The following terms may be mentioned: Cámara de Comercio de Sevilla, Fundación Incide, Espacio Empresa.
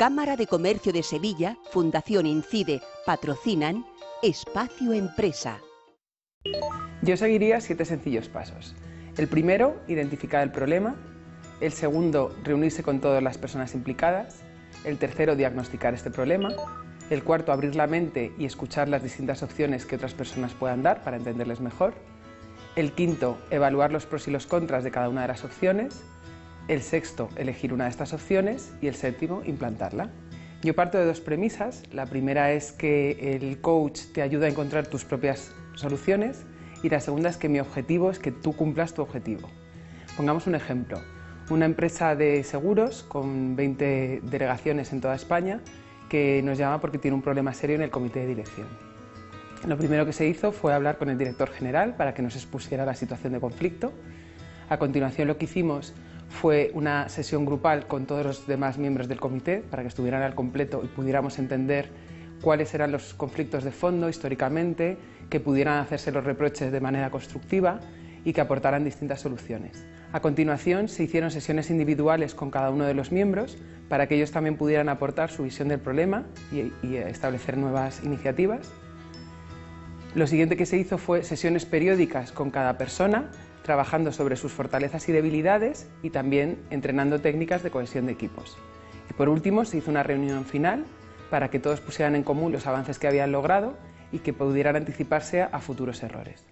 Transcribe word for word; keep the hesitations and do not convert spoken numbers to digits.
Cámara de Comercio de Sevilla, Fundación Incide, patrocinan Espacio Empresa. Yo seguiría siete sencillos pasos. El primero, identificar el problema. El segundo, reunirse con todas las personas implicadas. El tercero, diagnosticar este problema. El cuarto, abrir la mente y escuchar las distintas opciones que otras personas puedan dar para entenderles mejor. El quinto, evaluar los pros y los contras de cada una de las opciones. El sexto, elegir una de estas opciones. Y el séptimo, implantarla. Yo parto de dos premisas. La primera es que el coach te ayuda a encontrar tus propias soluciones y la segunda es que mi objetivo es que tú cumplas tu objetivo. Pongamos un ejemplo. Una empresa de seguros con veinte delegaciones en toda España que nos llama porque tiene un problema serio en el comité de dirección. Lo primero que se hizo fue hablar con el director general para que nos expusiera la situación de conflicto. A continuación lo que hicimos fue una sesión grupal con todos los demás miembros del comité para que estuvieran al completo y pudiéramos entender cuáles eran los conflictos de fondo históricamente, que pudieran hacerse los reproches de manera constructiva y que aportaran distintas soluciones. A continuación se hicieron sesiones individuales con cada uno de los miembros para que ellos también pudieran aportar su visión del problema y, y establecer nuevas iniciativas. Lo siguiente que se hizo fue sesiones periódicas con cada persona, trabajando sobre sus fortalezas y debilidades y también entrenando técnicas de cohesión de equipos. Y por último se hizo una reunión final para que todos pusieran en común los avances que habían logrado y que pudieran anticiparse a futuros errores.